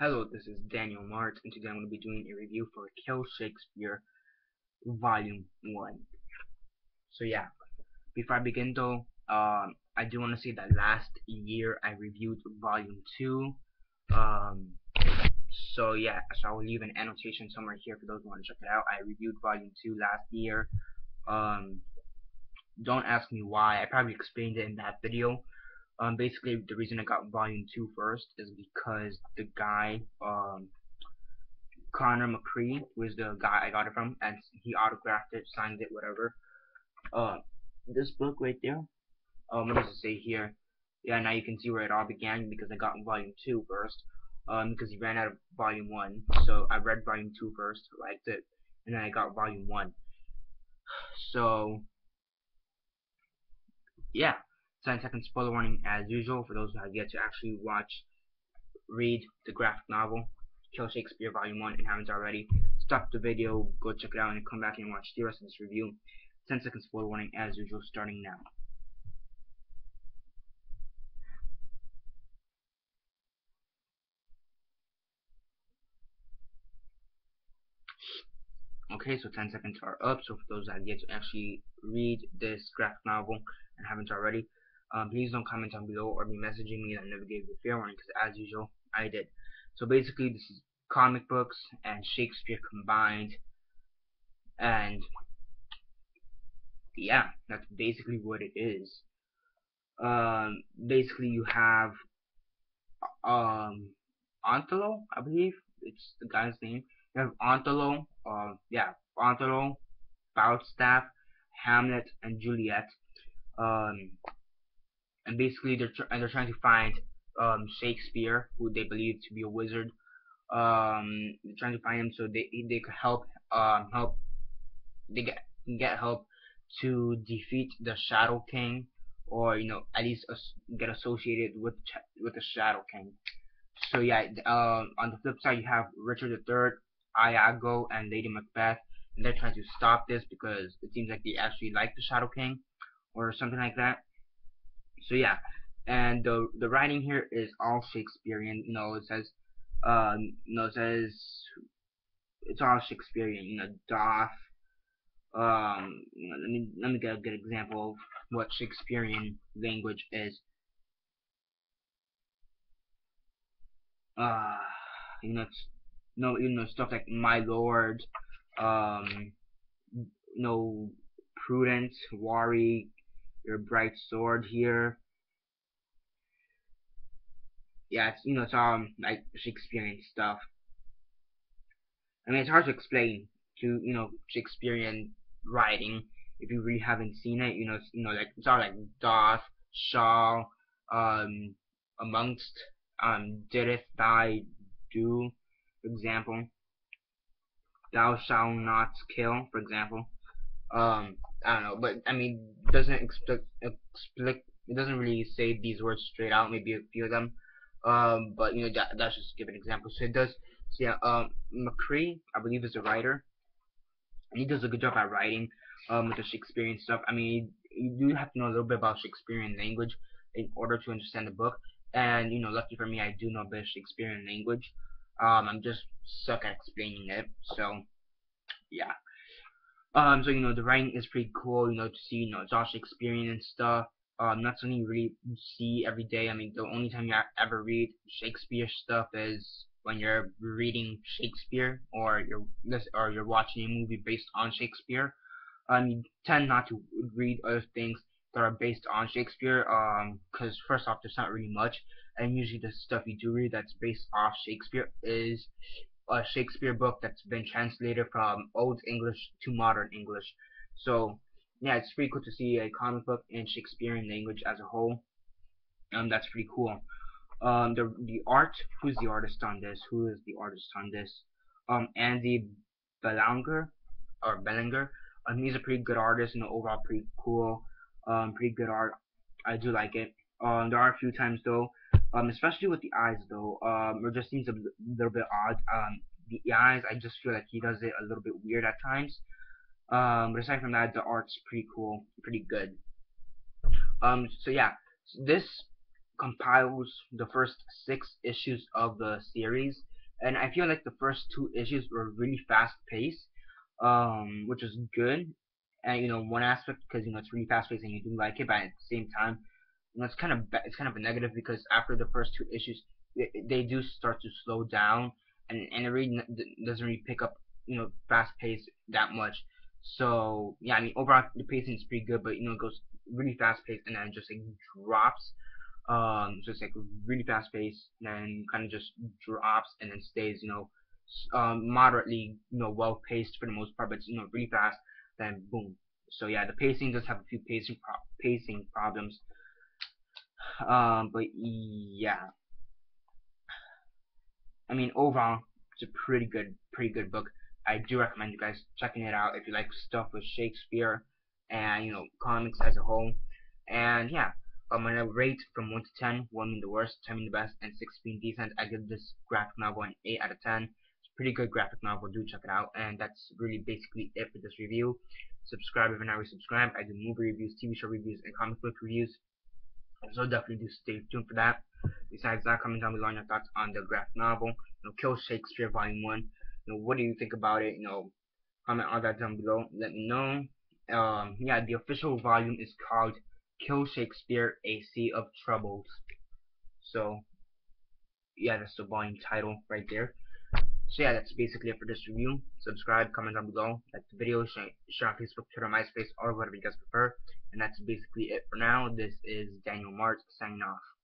Hello, this is Daniel Mart, and today I'm going to be doing a review for Kill Shakespeare Volume 1. So yeah, before I begin though, I do want to say that last year I reviewed Volume 2. So yeah, so I will leave an annotation somewhere here for those who want to check it out. I reviewed Volume 2 last year. Don't ask me why, I probably explained it in that video. Basically, the reason I got Volume 2 first is because the guy, Connor McCree, who is the guy I got it from, and he autographed it, signed it, whatever. This book right there, what does it say here? Yeah, now you can see where it all began, because I got Volume 2 first, because he ran out of Volume 1, so I read Volume 2 first, liked it, and then I got Volume 1. So, yeah. 10-second spoiler warning as usual for those who have yet to actually read the graphic novel Kill Shakespeare Volume 1 and haven't already. Stop the video, go check it out, and come back and watch the rest of this review. 10-second spoiler warning as usual starting now. Okay, so 10 seconds are up, so for those who have yet to actually read this graphic novel and haven't already, please don't comment down below or be messaging me that I never gave you a fair warning, because as usual, I did. So basically, this is comic books and Shakespeare combined, and yeah, that's basically what it is. Basically, you have Antolo, I believe it's the guy's name. You have Antolo, Antolo, Boustaph, Hamlet, and Juliet. And basically, they're trying to find Shakespeare, who they believe to be a wizard. They're trying to find him so they could get help to defeat the Shadow King, or you know, at least get associated with the Shadow King. So yeah, on the flip side, you have Richard III, Iago, and Lady Macbeth, and they're trying to stop this because it seems like they actually like the Shadow King, or something like that. So yeah, and the writing here is all Shakespearean. You know, it says, it's all Shakespearean. You know, doth. You know, let me get a good example of what Shakespearean language is. You know, stuff like my lord, prudence, worry, your bright sword here. Yeah, it's, you know, it's all like Shakespearean stuff. I mean, it's hard to explain to, you know, Shakespearean writing if you really haven't seen it. You know, it's all like doth, shall, amongst, didst, thy, do, for example. Thou shalt not kill, for example. I don't know, but I mean, it doesn't really say these words straight out. Maybe a few of them, but you know, that's just to give an example. So it does. So yeah, McCree, I believe, is a writer, and he does a good job at writing with the Shakespearean stuff. I mean, you do have to know a little bit about Shakespearean language in order to understand the book. And you know, lucky for me, I do know a bit of Shakespearean language. I'm just suck at explaining it. So yeah. So you know, the writing is pretty cool, you know, to see, you know, it's all Shakespearean and stuff. Not something you really see every day. I mean, the only time you ever read Shakespeare stuff is when you're reading Shakespeare, or you're watching a movie based on Shakespeare. You tend not to read other things that are based on Shakespeare, because first off, there's not really much, and usually the stuff you do read that's based off Shakespeare is a Shakespeare book that's been translated from Old English to Modern English. So yeah, it's pretty cool to see a comic book in Shakespearean language as a whole. That's pretty cool. The art. Who's the artist on this? Andy Belanger, he's a pretty good artist, and overall pretty cool. Pretty good art. I do like it. There are a few times though. Especially with the eyes, though, it just seems a little bit odd. The eyes, I just feel like he does it a little bit weird at times. But aside from that, the art's pretty cool, pretty good. So yeah, this compiles the first 6 issues of the series, and I feel like the first 2 issues were really fast-paced, which is good, and you know, one aspect, because you know it's really fast-paced and you do like it, but at the same time, you know, it's kind of a negative, because after the first 2 issues, they do start to slow down, and it really doesn't really pick up, you know, fast-paced that much. So yeah, I mean overall the pacing is pretty good, but you know it goes really fast-paced and then just like drops. So it's like really fast-paced and then kind of just drops and then stays, you know, moderately, you know, well-paced for the most part, but it's, you know, really fast. Then boom. So yeah, the pacing does have a few pacing problems. But yeah, I mean overall it's a pretty good book. I do recommend you guys checking it out if you like stuff with Shakespeare and, you know, comics as a whole. And yeah, I'm gonna rate from 1 to 10, 1 being the worst, 10 being the best, and 6 being decent. I give this graphic novel an 8 out of 10. It's a pretty good graphic novel. Do check it out. And that's really basically it for this review. Subscribe if you're not already subscribed. I do movie reviews, TV show reviews, and comic book reviews. So definitely do stay tuned for that. Besides that, comment down below your thoughts on the graphic novel, you know, Kill Shakespeare Volume 1. You know, what do you think about it? You know, comment all that down below. Let me know. Yeah, the official volume is called Kill Shakespeare: A Sea of Troubles. So, yeah, that's the volume title right there. So yeah, that's basically it for this review. Subscribe, comment down below, like the video, share on Facebook, Twitter, MySpace, or whatever you guys prefer. And that's basically it for now. This is Daniel Mart signing off.